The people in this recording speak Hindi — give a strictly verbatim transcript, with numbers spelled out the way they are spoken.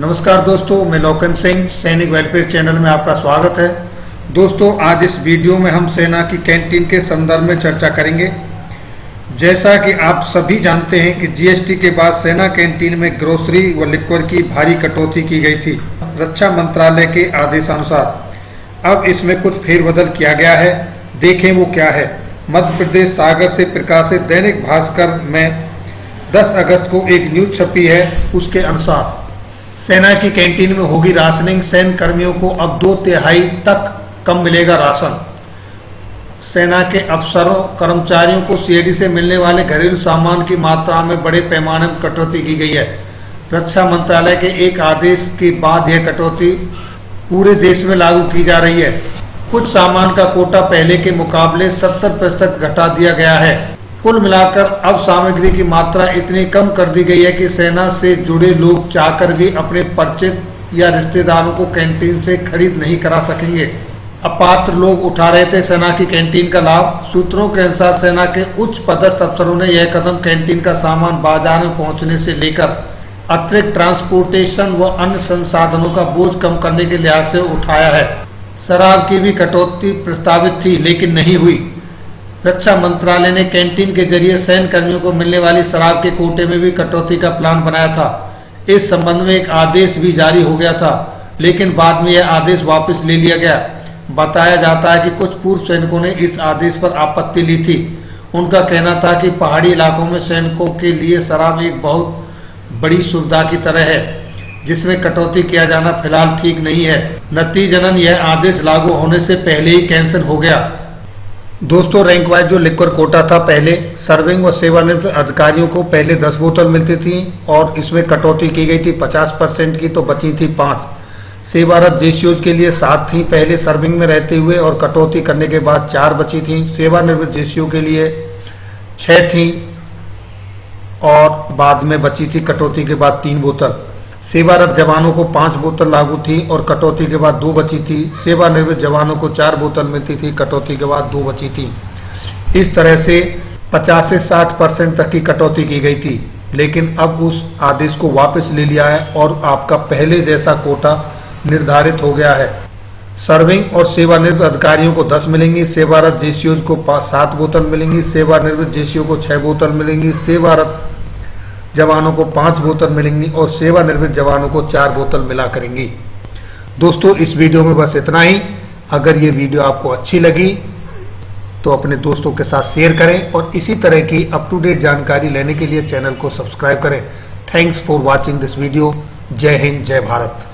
नमस्कार दोस्तों, मैं लोचन सिंह, सैनिक वेलफेयर चैनल में आपका स्वागत है। दोस्तों, आज इस वीडियो में हम सेना की कैंटीन के संदर्भ में चर्चा करेंगे। जैसा कि आप सभी जानते हैं कि जीएसटी के बाद सेना कैंटीन में ग्रोसरी व लिक्वर की भारी कटौती की गई थी रक्षा मंत्रालय के आदेशानुसार। अब इसमें कुछ फेरबदल किया गया है, देखें वो क्या है। मध्य प्रदेश सागर से प्रकाशित दैनिक भास्कर में दस अगस्त को एक न्यूज छपी है, उसके अनुसार सेना की कैंटीन में होगी राशनिंग, सैन्य कर्मियों को अब दो तिहाई तक कम मिलेगा राशन। सेना के अफसरों कर्मचारियों को सीएडी से मिलने वाले घरेलू सामान की मात्रा में बड़े पैमाने पर कटौती की गई है। रक्षा मंत्रालय के एक आदेश के बाद यह कटौती पूरे देश में लागू की जा रही है। कुछ सामान का कोटा पहले के मुकाबले सत्तर प्रतिशत घटा दिया गया है। कुल मिलाकर अब सामग्री की मात्रा इतनी कम कर दी गई है कि सेना से जुड़े लोग चाहकर भी अपने परिचित या रिश्तेदारों को कैंटीन से खरीद नहीं करा सकेंगे। अपात्र लोग उठा रहे थे सेना की कैंटीन का लाभ। सूत्रों के अनुसार सेना के उच्च पदस्थ अफसरों ने यह कदम कैंटीन का सामान बाजार में पहुंचने से लेकर अतिरिक्त ट्रांसपोर्टेशन व अन्य संसाधनों का बोझ कम करने के लिहाज से उठाया है। शराब की भी कटौती प्रस्तावित थी, लेकिन नहीं हुई। रक्षा मंत्रालय ने कैंटीन के जरिए सैन्य कर्मियों को मिलने वाली शराब के कोटे में भी कटौती का प्लान बनाया था। इस संबंध में एक आदेश भी जारी हो गया था, लेकिन बाद में यह आदेश वापस ले लिया गया। बताया जाता है कि कुछ पूर्व सैनिकों ने इस आदेश पर आपत्ति ली थी। उनका कहना था कि पहाड़ी इलाकों में सैनिकों के लिए शराब एक बहुत बड़ी सुविधा की तरह है, जिसमें कटौती किया जाना फिलहाल ठीक नहीं है। नतीजतन यह आदेश लागू होने से पहले ही कैंसिल हो गया। दोस्तों, रैंक वाइज जो लिक्वर कोटा था, पहले सर्विंग व सेवानिवृत्त अधिकारियों को पहले दस बोतल मिलती थी और इसमें कटौती की गई थी पचास परसेंट की, तो बची थी पाँच। सेवारत जेसीओज के लिए सात थी पहले सर्विंग में रहते हुए और कटौती करने के बाद चार बची थी। सेवानिवृत्त जेसीओ के लिए छः थी और बाद में बची थी कटौती के बाद तीन बोतल। सेवारत जवानों को पाँच बोतल लागू थी और कटौती के बाद दो बची थी। सेवानिवृत्त जवानों को चार बोतल मिलती थी, कटौती के बाद दो बची थी। इस तरह से पचास से साठ परसेंट तक की कटौती की गई थी, लेकिन अब उस आदेश को वापस ले लिया है और आपका पहले जैसा कोटा निर्धारित हो गया है। सर्विंग और सेवानिवृत्त अधिकारियों को दस मिलेंगी, सेवारत जेसीओ को सात बोतल मिलेंगी, सेवानिवृत्त जेसीओ को छः बोतल मिलेंगी, सेवारत जवानों को पाँच बोतल मिलेंगी और सेवानिवृत्त जवानों को चार बोतल मिला करेंगी। दोस्तों, इस वीडियो में बस इतना ही। अगर ये वीडियो आपको अच्छी लगी तो अपने दोस्तों के साथ शेयर करें और इसी तरह की अप टू डेट जानकारी लेने के लिए चैनल को सब्सक्राइब करें। Thanks for watching this video. जय हिंद, जय भारत।